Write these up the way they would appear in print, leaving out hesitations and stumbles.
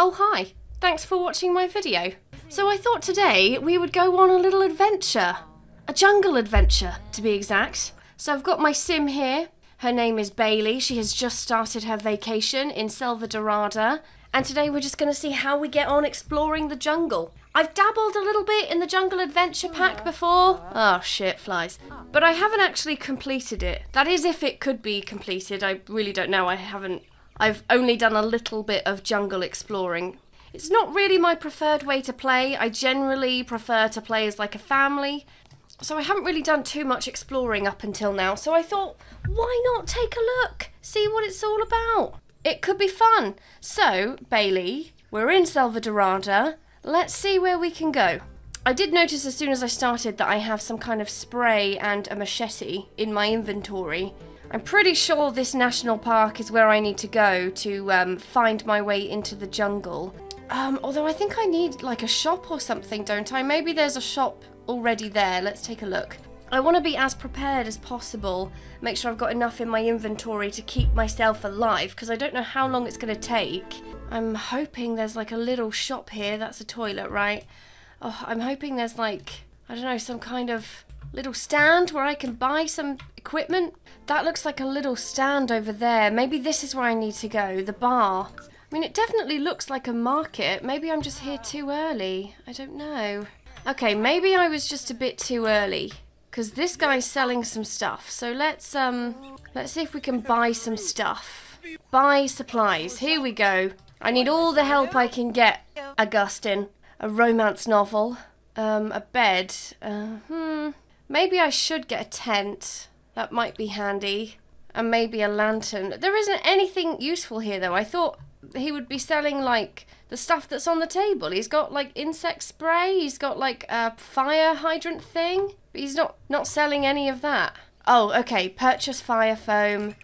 Oh hi, thanks for watching my video. So I thought today we would go on a little adventure. A jungle adventure, to be exact. So I've got my sim here. Her name is Bailey. She has just started her vacation in Selvadorada. And today we're just going to see how we get on exploring the jungle. I've dabbled a little bit in the Jungle Adventure pack before. Oh shit, flies. But I haven't actually completed it. That is if it could be completed. I really don't know. I haven't. I've only done a little bit of jungle exploring. It's not really my preferred way to play. I generally prefer to play as like a family. So I haven't really done too much exploring up until now. So I thought, why not take a look? See what it's all about. It could be fun. So, Bailey, we're in Selvadorada. Let's see where we can go. I did notice as soon as I started that I have some kind of spray and a machete in my inventory. I'm pretty sure this national park is where I need to go to find my way into the jungle. Although I think I need like a shop or something, don't I? Maybe there's a shop already there. Let's take a look. I want to be as prepared as possible, make sure I've got enough in my inventory to keep myself alive, because I don't know how long it's going to take. I'm hoping there's like a little shop here. That's a toilet, right? Oh, I'm hoping there's like, I don't know, some kind of little stand where I can buy some equipment. That looks like a little stand over there. Maybe this is where I need to go, the bar. I mean, it definitely looks like a market. Maybe I'm just here too early. I don't know. Okay, maybe I was just a bit too early, because this guy's selling some stuff. So let's see if we can buy some stuff. Buy supplies. Here we go. I need all the help I can get. Augustine, a romance novel, a bed. Maybe I should get a tent. That might be handy, and maybe a lantern. There isn't anything useful here though. I thought he would be selling like the stuff that's on the table. He's got like insect spray, he's got like a fire hydrant thing, but he's not selling any of that. Oh, okay, purchase fire foam,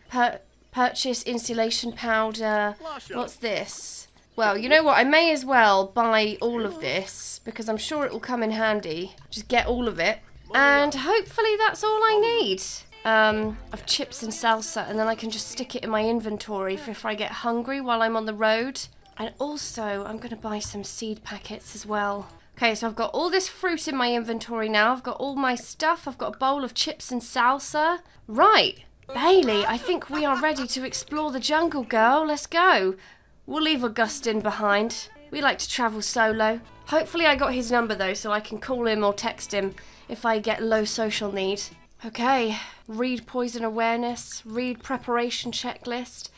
purchase insulation powder. What's this? Well, you know what, I may as well buy all of this, because I'm sure it will come in handy. Just get all of it, and hopefully that's all I need. Of chips and salsa, and then I can just stick it in my inventory for if I get hungry while I'm on the road. And also, I'm going to buy some seed packets as well. Okay, so I've got all this fruit in my inventory now. I've got all my stuff. I've got a bowl of chips and salsa. Right, Bailey, I think we are ready to explore the jungle, girl. Let's go. We'll leave Augustine behind. We like to travel solo. Hopefully I got his number, though, so I can call him or text him if I get low social need. Okay, read poison awareness, read preparation checklist.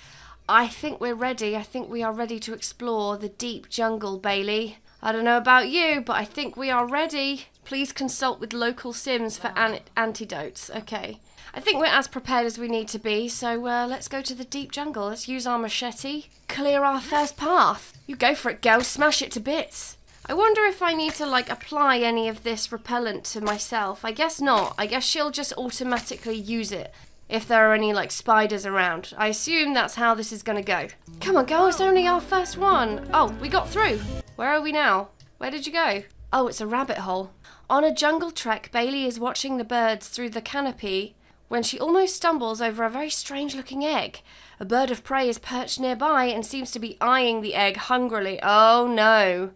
I think we're ready. I think we are ready to explore the deep jungle, Bailey. I don't know about you, but I think we are ready. Please consult with local sims for antidotes. Okay, I think we're as prepared as we need to be, so let's go to the deep jungle. Let's use our machete, clear our first path. You go for it, girl, smash it to bits. I wonder if I need to, like, apply any of this repellent to myself. I guess not. I guess she'll just automatically use it if there are any, like, spiders around. I assume that's how this is going to go. Come on, girl. It's only our first one. Oh, we got through. Where are we now? Where did you go? Oh, it's a rabbit hole. On a jungle trek, Bailey is watching the birds through the canopy when she almost stumbles over a very strange-looking egg. A bird of prey is perched nearby and seems to be eyeing the egg hungrily. Oh, no.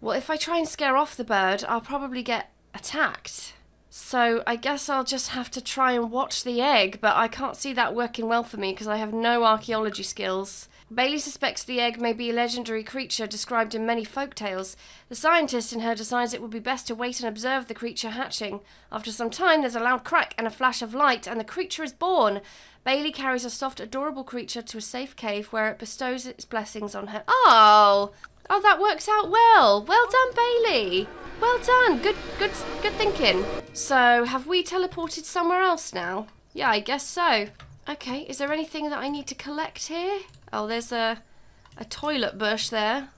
Well, if I try and scare off the bird, I'll probably get attacked. So I guess I'll just have to try and watch the egg, but I can't see that working well for me because I have no archaeology skills. Bailey suspects the egg may be a legendary creature described in many folktales. The scientist in her decides it would be best to wait and observe the creature hatching. After some time, there's a loud crack and a flash of light, and the creature is born. Bailey carries a soft, adorable creature to a safe cave where it bestows its blessings on her. Oh, that works out well. Well done, Bailey. Well done. Good thinking. So, have we teleported somewhere else now? Yeah, I guess so. Okay, is there anything that I need to collect here? Oh, there's a toilet bush there.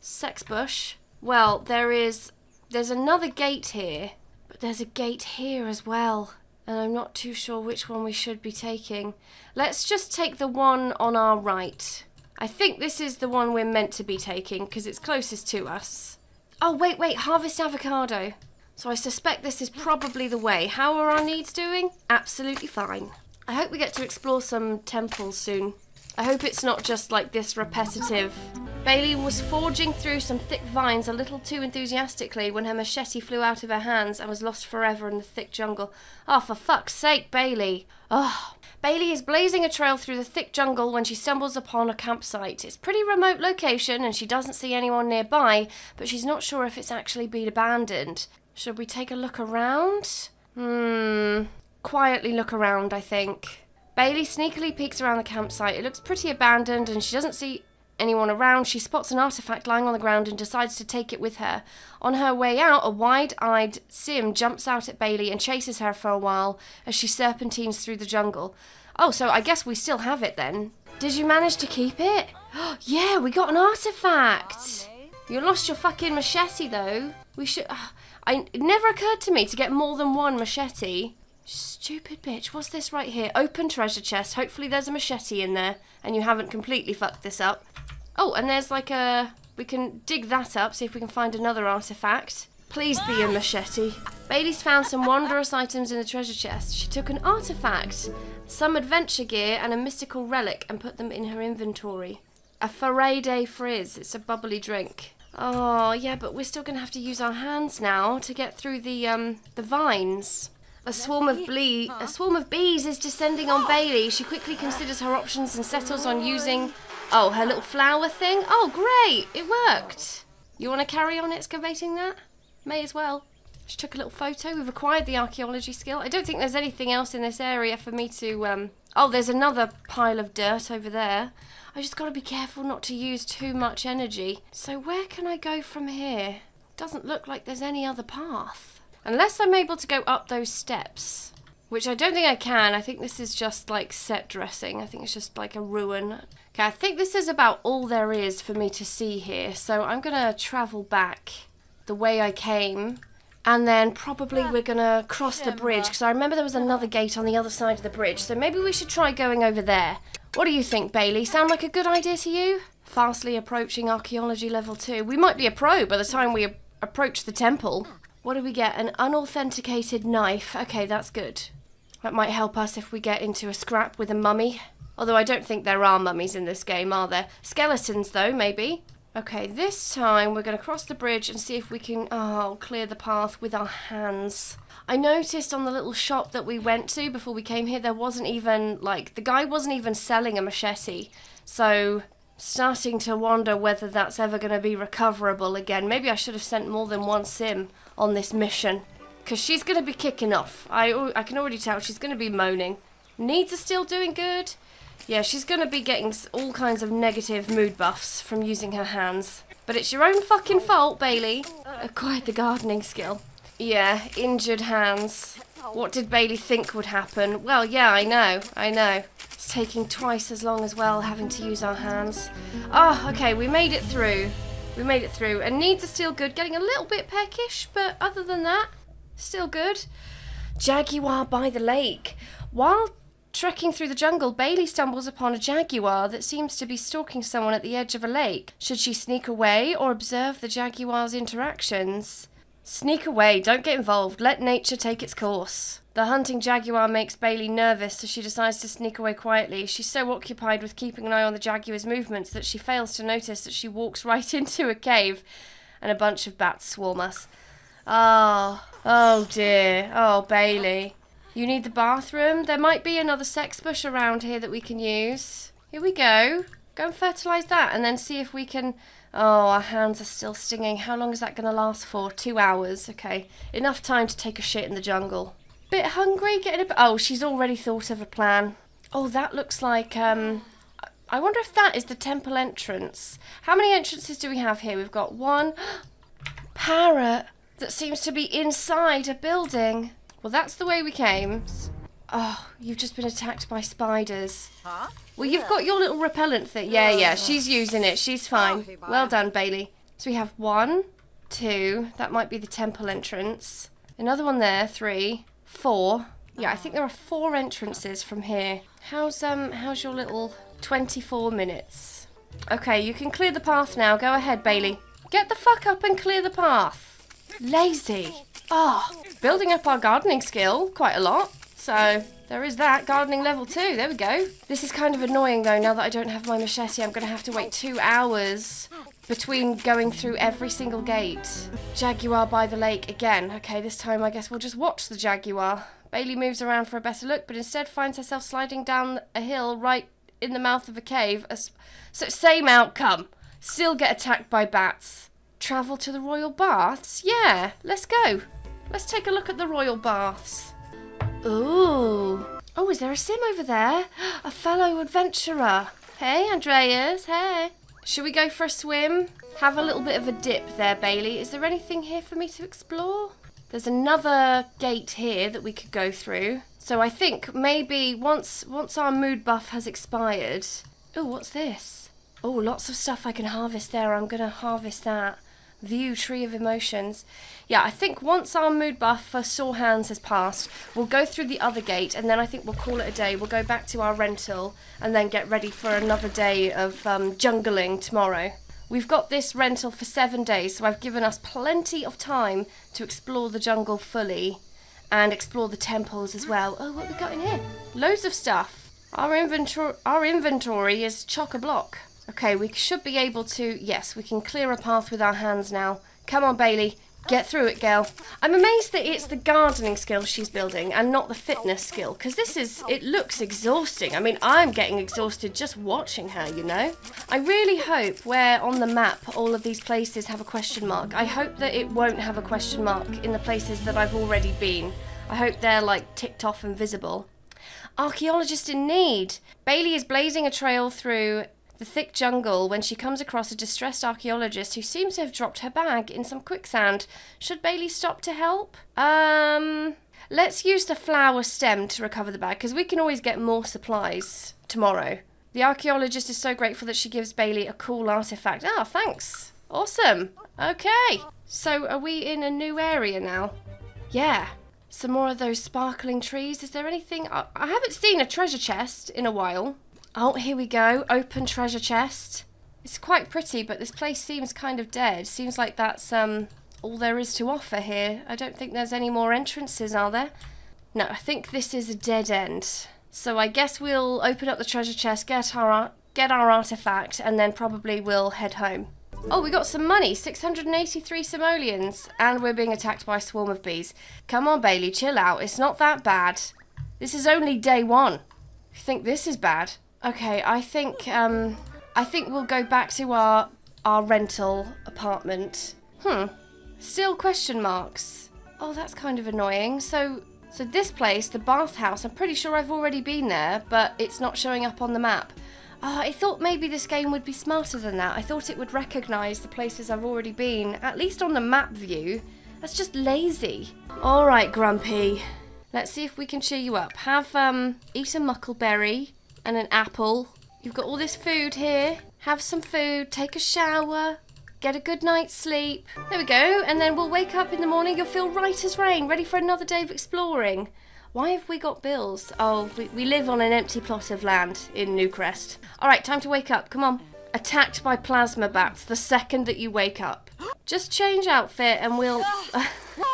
Sex bush. Well, there's another gate here, but there's a gate here as well. And I'm not too sure which one we should be taking. Let's just take the one on our right. I think this is the one we're meant to be taking because it's closest to us. Oh, wait, harvest avocado. So I suspect this is probably the way. How are our needs doing? Absolutely fine. I hope we get to explore some temples soon. I hope it's not just like this repetitive. Bailey was forging through some thick vines a little too enthusiastically when her machete flew out of her hands and was lost forever in the thick jungle. Oh, for fuck's sake, Bailey. Oh. Bailey is blazing a trail through the thick jungle when she stumbles upon a campsite. It's a pretty remote location and she doesn't see anyone nearby, but she's not sure if it's actually been abandoned. Should we take a look around? Quietly look around, I think. Bailey sneakily peeks around the campsite. It looks pretty abandoned and she doesn't see anyone around. She spots an artifact lying on the ground and decides to take it with her. On her way out, a wide-eyed Sim jumps out at Bailey and chases her for a while as she serpentines through the jungle. Oh, so I guess we still have it then. Did you manage to keep it? Yeah, we got an artifact! You lost your fucking machete though. We should... It never occurred to me to get more than one machete. Stupid bitch. What's this right here? Open treasure chest. Hopefully there's a machete in there and you haven't completely fucked this up. Oh, and there's like a... We can dig that up, see if we can find another artifact. Please be a machete. Bailey's found some wondrous items in the treasure chest. She took an artifact, some adventure gear and a mystical relic and put them in her inventory. A Ferret de Frizz. It's a bubbly drink. Oh, yeah, but we're still going to have to use our hands now to get through the vines. A swarm of bees is descending on Bailey. She quickly considers her options and settles on using... Oh, her little flower thing? Oh, great! It worked! You want to carry on excavating that? May as well. She took a little photo. We've acquired the archaeology skill. I don't think there's anything else in this area for me to... Oh, there's another pile of dirt over there. I just got to be careful not to use too much energy. So where can I go from here? Doesn't look like there's any other path. Unless I'm able to go up those steps, which I don't think I can. I think this is just like set dressing. I think it's just like a ruin. Okay, I think this is about all there is for me to see here. So I'm going to travel back the way I came. And then probably we're going to cross the bridge. Because I remember there was another gate on the other side of the bridge. So maybe we should try going over there. What do you think, Bailey? Sound like a good idea to you? Fastly approaching archaeology level 2. We might be a pro by the time we approach the temple. What do we get? An unauthenticated knife. Okay, that's good. That might help us if we get into a scrap with a mummy. Although I don't think there are mummies in this game, are there? Skeletons, though, maybe. Okay, this time we're going to cross the bridge and see if we can clear the path with our hands. I noticed on the little shop that we went to before we came here, there wasn't even, like, the guy wasn't even selling a machete. So... starting to wonder whether that's ever going to be recoverable again. Maybe I should have sent more than one Sim on this mission. Because she's going to be kicking off. I can already tell she's going to be moaning. Needs are still doing good. Yeah, she's going to be getting all kinds of negative mood buffs from using her hands. But it's your own fucking fault, Bailey. Acquired the gardening skill. Yeah, injured hands. What did Bailey think would happen? Well, yeah, I know. It's taking twice as long as well, having to use our hands. Oh, okay, we made it through. And needs are still good. Getting a little bit peckish, but other than that, still good. Jaguar by the lake. While trekking through the jungle, Bailey stumbles upon a jaguar that seems to be stalking someone at the edge of a lake. Should she sneak away or observe the jaguar's interactions? Sneak away, don't get involved, let nature take its course. The hunting jaguar makes Bailey nervous, so she decides to sneak away quietly. She's so occupied with keeping an eye on the jaguar's movements that she fails to notice that she walks right into a cave and a bunch of bats swarm us. Oh dear. Oh, Bailey. You need the bathroom? There might be another sex bush around here that we can use. Here we go. Go and fertilise that and then see if we can... Oh, our hands are still stinging. How long is that going to last for? 2 hours. Okay. Enough time to take a shit in the jungle. Bit hungry? Getting a bit... Oh, she's already thought of a plan. Oh, that looks like... I wonder if that is the temple entrance. How many entrances do we have here? We've got one... parrot that seems to be inside a building. Well, that's the way we came. Oh, you've just been attacked by spiders. Huh? Well, you've got your little repellent thing. Yeah, she's using it. She's fine. Well done, Bailey. So we have 1, 2. That might be the temple entrance. Another one there. 3, 4. Yeah, I think there are 4 entrances from here. How's your little 24 minutes? Okay, you can clear the path now. Go ahead, Bailey. Get the fuck up and clear the path. Lazy. Oh, building up our gardening skill quite a lot. So there is that. Gardening level 2. There we go. This is kind of annoying, though. Now that I don't have my machete, I'm going to have to wait 2 hours between going through every single gate. Jaguar by the lake again. Okay, this time I guess we'll just watch the jaguar. Bailey moves around for a better look, but instead finds herself sliding down a hill right in the mouth of a cave. So same outcome. Still get attacked by bats. Travel to the royal baths? Yeah, let's go. Let's take a look at the royal baths. Ooh. Oh, is there a sim over there? A fellow adventurer. Hey, Andreas. Hey. Should we go for a swim? Have a little bit of a dip there, Bailey. Is there anything here for me to explore? There's another gate here that we could go through. So I think maybe once our mood buff has expired... Ooh, what's this? Oh, lots of stuff I can harvest there. I'm going to harvest that. View Tree of Emotions. Yeah, I think once our mood buff for sore hands has passed, we'll go through the other gate and then I think we'll call it a day. We'll go back to our rental and then get ready for another day of jungling tomorrow. We've got this rental for 7 days, so I've given us plenty of time to explore the jungle fully and explore the temples as well. Oh, what have we got in here? Loads of stuff. Our inventory is chock-a-block. Okay, we should be able to... Yes, we can clear a path with our hands now. Come on, Bailey. Get through it, girl. I'm amazed that it's the gardening skill she's building and not the fitness skill, because this is... It looks exhausting. I mean, I'm getting exhausted just watching her, you know? I really hope where on the map all of these places have a question mark. I hope that it won't have a question mark in the places that I've already been. I hope they're, like, ticked off and visible. Archaeologist in need. Bailey is blazing a trail through... the thick jungle when she comes across a distressed archaeologist who seems to have dropped her bag in some quicksand. Should Bailey stop to help? Let's use the flower stem to recover the bag, because we can always get more supplies tomorrow. The archaeologist is so grateful that she gives Bailey a cool artifact. Ah, thanks. Awesome. Okay. So are we in a new area now? Yeah. Some more of those sparkling trees. Is there anything? I haven't seen a treasure chest in a while. Oh, here we go. Open treasure chest. It's quite pretty, but this place seems kind of dead. Seems like that's all there is to offer here. I don't think there's any more entrances, are there? No, I think this is a dead end. So I guess we'll open up the treasure chest, get our artifact, and then probably we'll head home. Oh, we got some money. 683 simoleons. And we're being attacked by a swarm of bees. Come on, Bailey, chill out. It's not that bad. This is only day one. You think this is bad? Okay, I think we'll go back to our rental apartment. Still question marks. Oh, that's kind of annoying. So this place, the bathhouse, I'm pretty sure I've already been there, but it's not showing up on the map. Oh, I thought maybe this game would be smarter than that. I thought it would recognise the places I've already been, at least on the map view. That's just lazy. All right, Grumpy. Let's see if we can cheer you up. Have eat a muckleberry. And an apple. You've got all this food here. Have some food, take a shower, get a good night's sleep. There we go, and then we'll wake up in the morning, you'll feel right as rain, ready for another day of exploring. Why have we got bills? Oh, we live on an empty plot of land in Newcrest. Alright, time to wake up, come on. Attacked by plasma bats the second that you wake up. Just change outfit and we'll...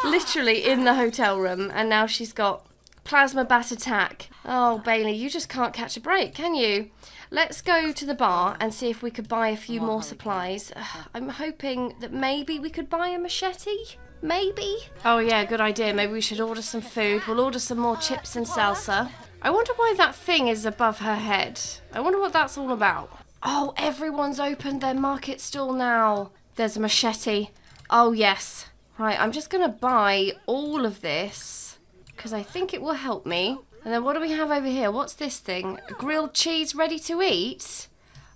literally in the hotel room, and now she's got... plasma bat attack. Oh, Bailey, you just can't catch a break, can you? Let's go to the bar and see if we could buy a few more supplies. I'm hoping that maybe we could buy a machete? Maybe? Oh yeah, good idea. Maybe we should order some food. We'll order some more chips and salsa. I wonder why that thing is above her head. I wonder what that's all about. Oh, everyone's opened their market stall now. There's a machete. Oh yes. Right, I'm just going to buy all of this. Because I think it will help me. And then what do we have over here? What's this thing? Grilled cheese ready to eat?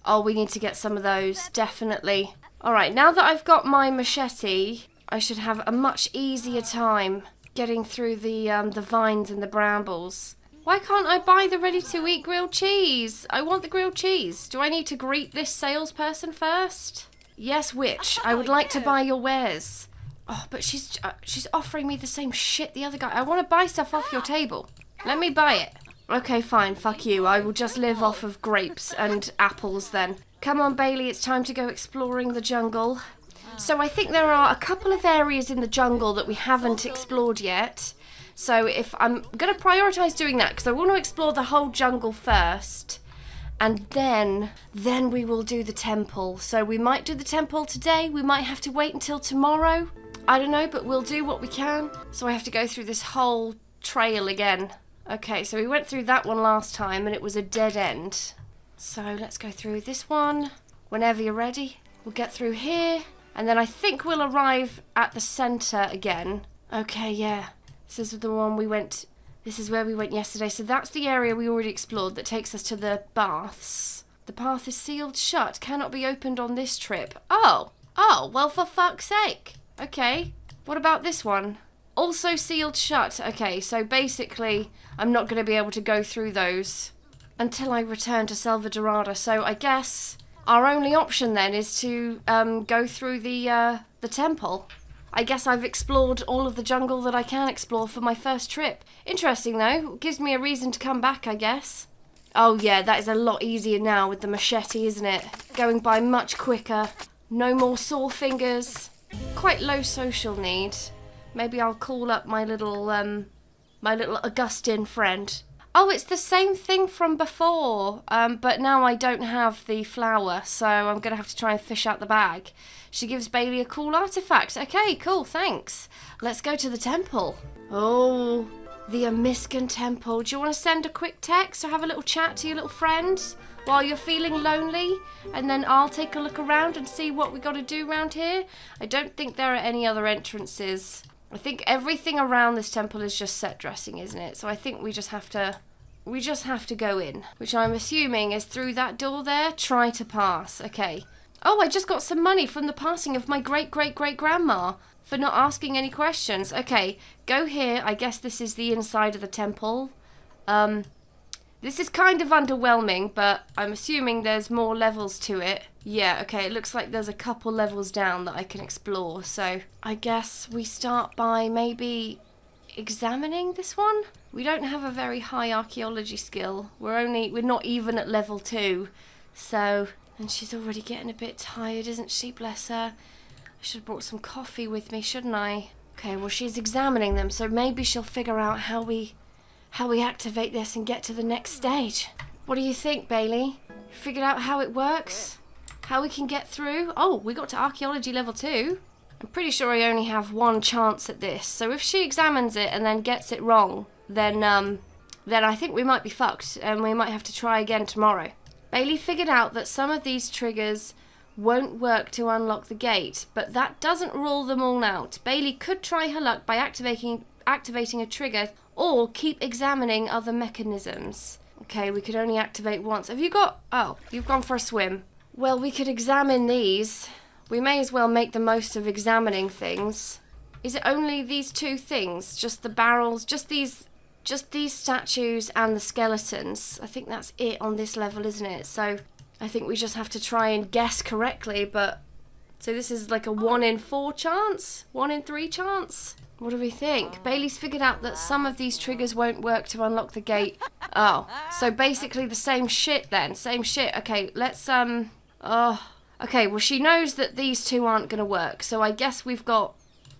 Oh, we need to get some of those, definitely. Alright, now that I've got my machete, I should have a much easier time getting through the vines and the brambles. Why can't I buy the ready-to-eat grilled cheese? I want the grilled cheese. Do I need to greet this salesperson first? Yes, witch. I would like to buy your wares. Oh, but she's offering me the same shit the other guy. I want to buy stuff off your table. Let me buy it. Okay, fine. Fuck you. I will just live off of grapes and apples then. Come on, Bailey. It's time to go exploring the jungle. So I think there are a couple of areas in the jungle that we haven't explored yet. So if I'm going to prioritise doing that, because I want to explore the whole jungle first. And then we will do the temple. So we might do the temple today. We might have to wait until tomorrow. I don't know, but we'll do what we can. So I have to go through this whole trail again. Okay, so we went through that one last time and it was a dead end. So let's go through this one. Whenever you're ready, we'll get through here. And then I think we'll arrive at the centre again. Okay, yeah. This is the one we went... This is where we went yesterday. So that's the area we already explored that takes us to the baths. The path is sealed shut. Cannot be opened on this trip. Oh. Oh, well, for fuck's sake. Okay. What about this one? Also sealed shut. Okay, so basically I'm not going to be able to go through those until I return to Selvadorada. So I guess our only option then is to go through the temple. I guess I've explored all of the jungle that I can explore for my first trip. Interesting though, it gives me a reason to come back, I guess. Oh yeah, that is a lot easier now with the machete, isn't it? Going by much quicker. No more sore fingers. Quite low social need. Maybe I'll call up my little Augustine friend. Oh, it's the same thing from before, but now I don't have the flower, so I'm going to have to try and fish out the bag. She gives Bailey a cool artifact. Okay, cool, thanks. Let's go to the temple. Oh, the Amiskan temple. Do you want to send a quick text or have a little chat to your little friends while you're feeling lonely? And then I'll take a look around and see what we got to do around here. I don't think there are any other entrances. I think everything around this temple is just set dressing, isn't it? So I think we just have to go in, which I'm assuming is through that door there. Try to pass. Okay. Oh, I just got some money from the passing of my great-great-great-grandma for not asking any questions. Okay, go here. I guess this is the inside of the temple. This is kind of underwhelming, but I'm assuming there's more levels to it. Yeah, okay, it looks like there's a couple levels down that I can explore, so I guess we start by maybe examining this one? We don't have a very high archaeology skill. We're not even at level 2, so... And she's already getting a bit tired, isn't she? Bless her. I should have brought some coffee with me, shouldn't I? Okay, well, she's examining them, so maybe she'll figure out how we activate this and get to the next stage. What do you think, Bailey? You figured out how it works? How we can get through? Oh, we got to archaeology level 2. I'm pretty sure I only have one chance at this. So if she examines it and then gets it wrong, then I think we might be fucked and we might have to try again tomorrow. Bailey figured out that some of these triggers won't work to unlock the gate, but that doesn't rule them all out. Bailey could try her luck by activating a trigger or keep examining other mechanisms. Okay, we could only activate once. Have you got... Oh, you've gone for a swim. Well, we could examine these. We may as well make the most of examining things. Is it only these two things? Just the barrels? Just these statues and the skeletons? I think that's it on this level, isn't it? So I think we just have to try and guess correctly, but... So this is like a 1 in 4 chance? 1 in 3 chance? What do we think? Bailey's figured out that some of these triggers won't work to unlock the gate. Oh, so basically the same shit then. Same shit. Okay, let's, Oh. Okay, well, she knows that these two aren't going to work, so I guess we've got...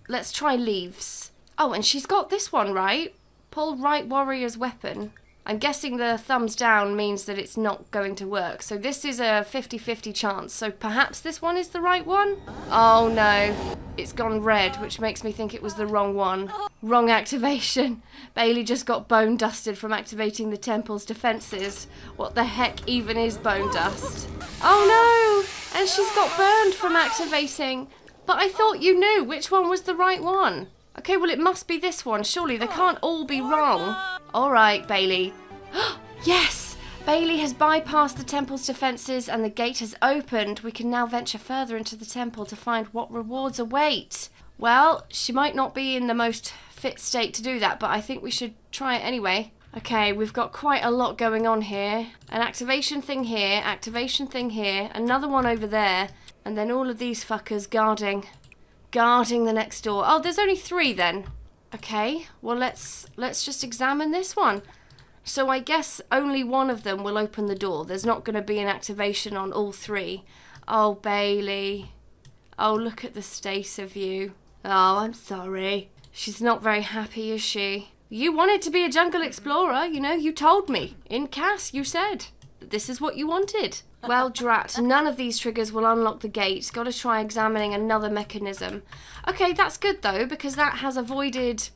Let's try leaves. Oh, and she's got this one, right? Pull right warrior's weapon. I'm guessing the thumbs down means that it's not going to work. So this is a 50-50 chance. So perhaps this one is the right one? Oh no. It's gone red, which makes me think it was the wrong one. Wrong activation. Bailey just got bone dusted from activating the temple's defences. What the heck even is bone dust? Oh no! And she's got burned from activating. But I thought you knew which one was the right one. Okay, well it must be this one. Surely they can't all be wrong. Alright, Bailey. Yes! Bailey has bypassed the temple's defences and the gate has opened. We can now venture further into the temple to find what rewards await. Well, she might not be in the most fit state to do that, but I think we should try it anyway. Okay, we've got quite a lot going on here. An activation thing here, another one over there, and then all of these fuckers guarding the next door. Oh, there's only 3 then. Okay, well let's just examine this one. So I guess only one of them will open the door. There's not going to be an activation on all 3. Oh, Bailey. Oh, look at the state of you. Oh, I'm sorry. She's not very happy, is she? You wanted to be a jungle explorer, you know, you told me. In Cass, you said that this is what you wanted. Well, drat, none of these triggers will unlock the gate. Gotta try examining another mechanism. Okay, that's good though, because that has avoided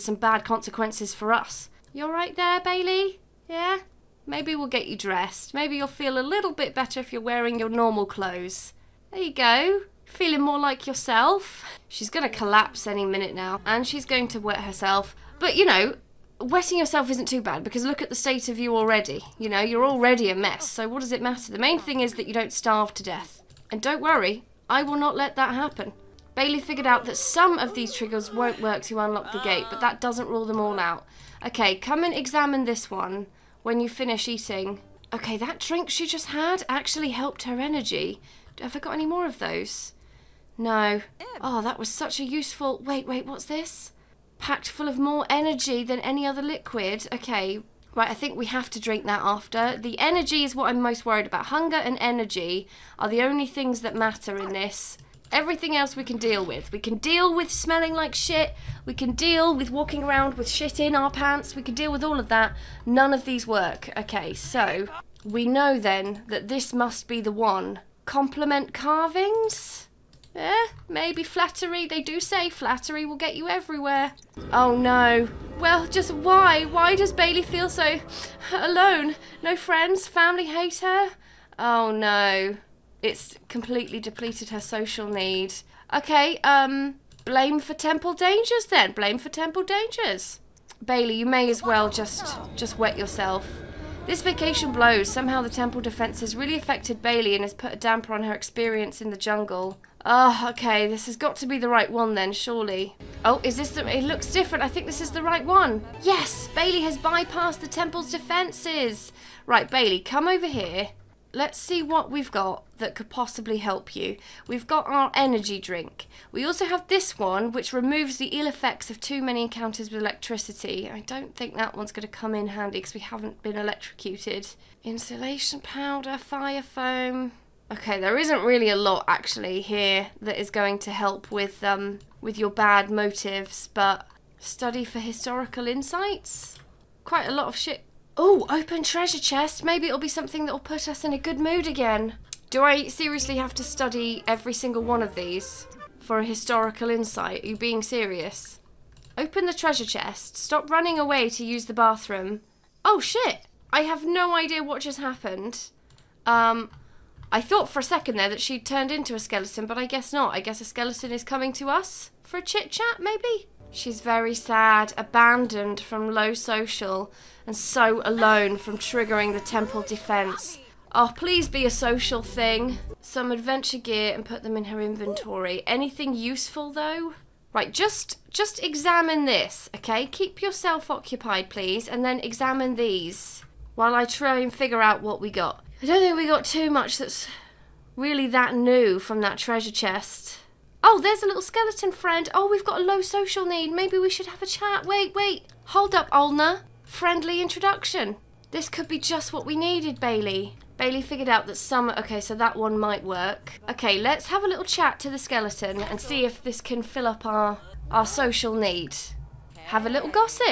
some bad consequences for us. You alright there, Bailey? Yeah? Maybe we'll get you dressed. Maybe you'll feel a little bit better if you're wearing your normal clothes. There you go. Feeling more like yourself. She's going to collapse any minute now, and she's going to wet herself. But, you know, wetting yourself isn't too bad, because look at the state of you already. You know, you're already a mess, so what does it matter? The main thing is that you don't starve to death. And don't worry, I will not let that happen. Bailey figured out that some of these triggers won't work to unlock the gate, but that doesn't rule them all out. Okay, come and examine this one when you finish eating. Okay, that drink she just had actually helped her energy. Have I got any more of those? No. Oh, that was such a useful... Wait, what's this? Packed full of more energy than any other liquid. Okay, right, I think we have to drink that after. The energy is what I'm most worried about. Hunger and energy are the only things that matter in this. Everything else we can deal with. We can deal with smelling like shit. We can deal with walking around with shit in our pants. We can deal with all of that. None of these work. Okay, so we know then that this must be the one. Compliment carvings? Eh, maybe flattery. They do say flattery will get you everywhere. Oh no. Well, just why? Why does Bailey feel so alone? No friends? Family hate her? Oh no. It's completely depleted her social need. Okay, blame for temple dangers then. Blame for temple dangers. Bailey, you may as well just wet yourself. This vacation blows. Somehow the temple defenses really affected Bailey and has put a damper on her experience in the jungle. Oh, okay, this has got to be the right one then, surely. Oh, is this the... It looks different. I think this is the right one. Yes, Bailey has bypassed the temple's defenses. Right, Bailey, come over here. Let's see what we've got that could possibly help you. We've got our energy drink. We also have this one, which removes the ill effects of too many encounters with electricity. I don't think that one's going to come in handy because we haven't been electrocuted. Insulation powder, fire foam. Okay, there isn't really a lot actually here that is going to help with your bad motives, but study for historical insights. Quite a lot of shit. Oh, open treasure chest. Maybe it'll be something that'll put us in a good mood again. Do I seriously have to study every single one of these for a historical insight? Are you being serious? Open the treasure chest. Stop running away to use the bathroom. Oh shit! I have no idea what just happened. I thought for a second there that she turned into a skeleton, but I guess not. I guess a skeleton is coming to us for a chit chat, maybe? She's very sad, abandoned from low social, and so alone from triggering the temple defense. Oh, please be a social thing. Some adventure gear and put them in her inventory. Anything useful though? Right, just examine this, okay? Keep yourself occupied, please, and then examine these while I try and figure out what we got. I don't think we got too much that's really that new from that treasure chest. Oh, there's a little skeleton friend. Oh, we've got a low social need. Maybe we should have a chat. Wait. Hold up, Olna. Friendly introduction. This could be just what we needed, Bailey. Bailey figured out that some... Okay, so that one might work. Okay, let's have a little chat to the skeleton and see if this can fill up our social need. Have a little gossip.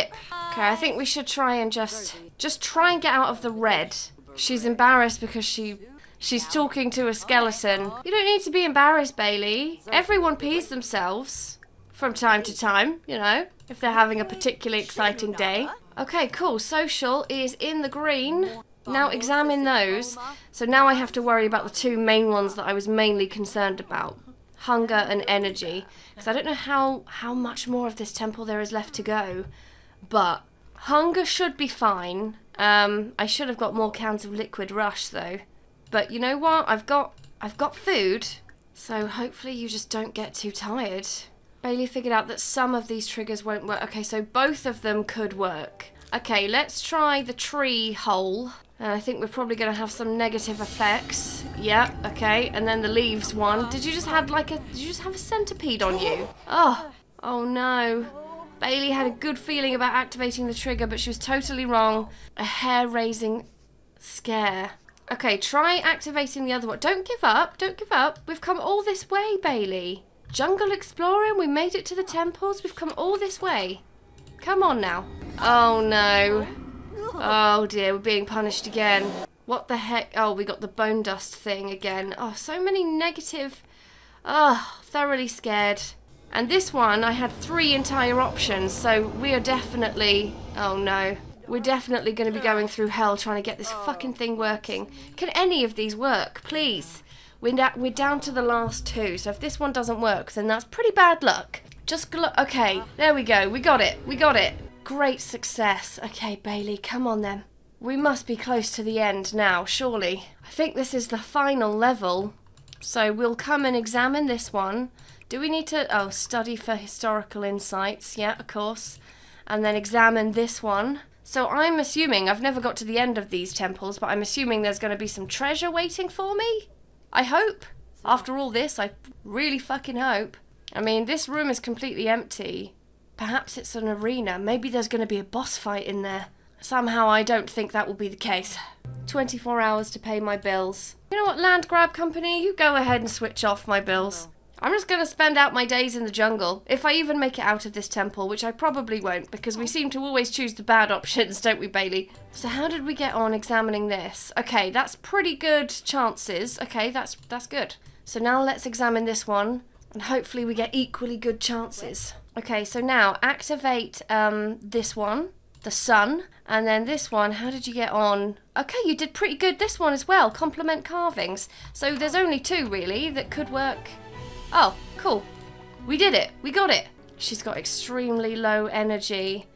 Okay, I think we should try and just try and get out of the red. She's embarrassed because she's talking to a skeleton. You don't need to be embarrassed, Bailey. Everyone pees themselves from time to time, you know, if they're having a particularly exciting day. Okay, cool. Social is in the green. Now examine those. So now I have to worry about the two main ones that I was mainly concerned about. Hunger and energy. Because I don't know how much more of this temple there is left to go. But hunger should be fine. I should have got more cans of Liquid Rush, though. But you know what? I've got food, so hopefully you just don't get too tired. Bailey figured out that some of these triggers won't work. Okay, so both of them could work. Okay, let's try the tree hole. I think we're probably going to have some negative effects. Yeah, okay. And then the leaves one. Did you just have a centipede on you? Oh no. Bailey had a good feeling about activating the trigger, but she was totally wrong. A hair-raising scare. Okay, try activating the other one. Don't give up. We've come all this way, Bailey. Jungle exploring, we made it to the temples, we've come all this way. Come on now. Oh no. Oh dear, we're being punished again. What the heck? Oh, we got the bone dust thing again. Oh, so many negative. Oh, thoroughly scared. And this one, I had 3 entire options, so we are definitely... Oh no. We're definitely going to be going through hell trying to get this fucking thing working. Can any of these work, please? We're down to the last 2, so if this one doesn't work, then that's pretty bad luck. Just okay, there we go. We got it. We got it. Great success. Okay, Bailey, come on then. We must be close to the end now, surely. I think this is the final level, so we'll come and examine this one. Do we need to... Oh, study for historical insights. Yeah, of course. And then examine this one. So I'm assuming, I've never got to the end of these temples, but I'm assuming there's going to be some treasure waiting for me? I hope. After all this, I really fucking hope. I mean, this room is completely empty. Perhaps it's an arena. Maybe there's going to be a boss fight in there. Somehow I don't think that will be the case. 24 hours to pay my bills. You know what, land grab company? You go ahead and switch off my bills. I'm just going to spend out my days in the jungle, if I even make it out of this temple, which I probably won't, because we seem to always choose the bad options, don't we, Bailey? So how did we get on examining this? Okay, that's pretty good chances. Okay, that's good. So now let's examine this one, and hopefully we get equally good chances. Okay, so now activate this one, the sun, and then this one. How did you get on? Okay, you did pretty good this one as well, compliment carvings. So there's only 2, really, that could work... Oh, cool. We did it. We got it. She's got extremely low energy,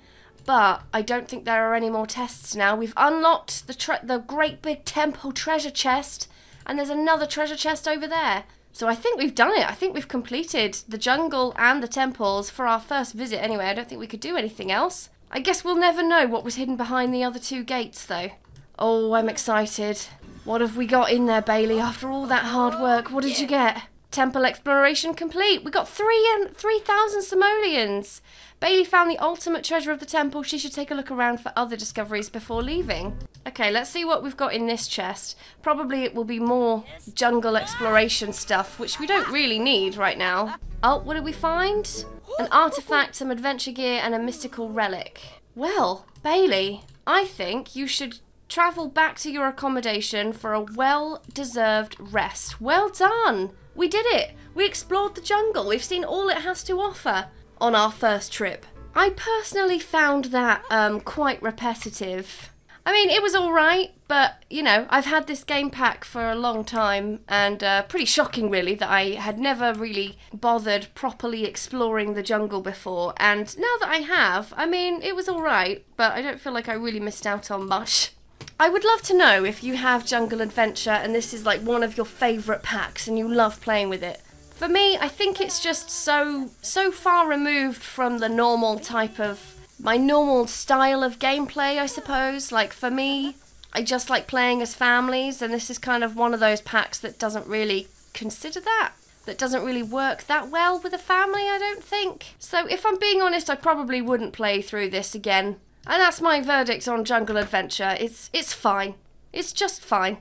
but I don't think there are any more tests now. We've unlocked the great big temple treasure chest, and there's another treasure chest over there. So I think we've done it. I think we've completed the jungle and the temples for our first visit anyway. I don't think we could do anything else. I guess we'll never know what was hidden behind the other 2 gates, though. Oh, I'm excited. What have we got in there, Bailey? After all that hard work, what did you get? Temple exploration complete. We got 3,000 simoleons. Bailey found the ultimate treasure of the temple. She should take a look around for other discoveries before leaving. Okay, let's see what we've got in this chest. Probably it will be more jungle exploration stuff, which we don't really need right now. Oh, what did we find? An artifact, some adventure gear, and a mystical relic. Well, Bailey, I think you should travel back to your accommodation for a well-deserved rest. Well done! We did it! We explored the jungle. We've seen all it has to offer on our first trip. I personally found that quite repetitive. I mean, it was alright, but, you know, I've had this game pack for a long time, and pretty shocking, really, that I had never really bothered properly exploring the jungle before. And now that I have, I mean, it was alright, but I don't feel like I really missed out on much. I would love to know if you have Jungle Adventure and this is like one of your favourite packs and you love playing with it. For me, I think it's just so far removed from the normal type of, my normal style of gameplay, I suppose. Like for me, I just like playing as families, and this is kind of one of those packs that doesn't really consider that. That doesn't really work that well with a family, I don't think. So if I'm being honest, I probably wouldn't play through this again. And that's my verdict on Jungle Adventure. It's fine. It's just fine.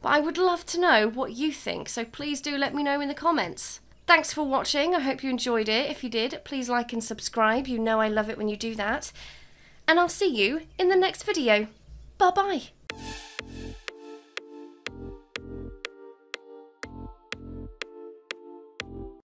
But I would love to know what you think, so please do let me know in the comments. Thanks for watching. I hope you enjoyed it. If you did, please like and subscribe. You know I love it when you do that. And I'll see you in the next video. Bye-bye.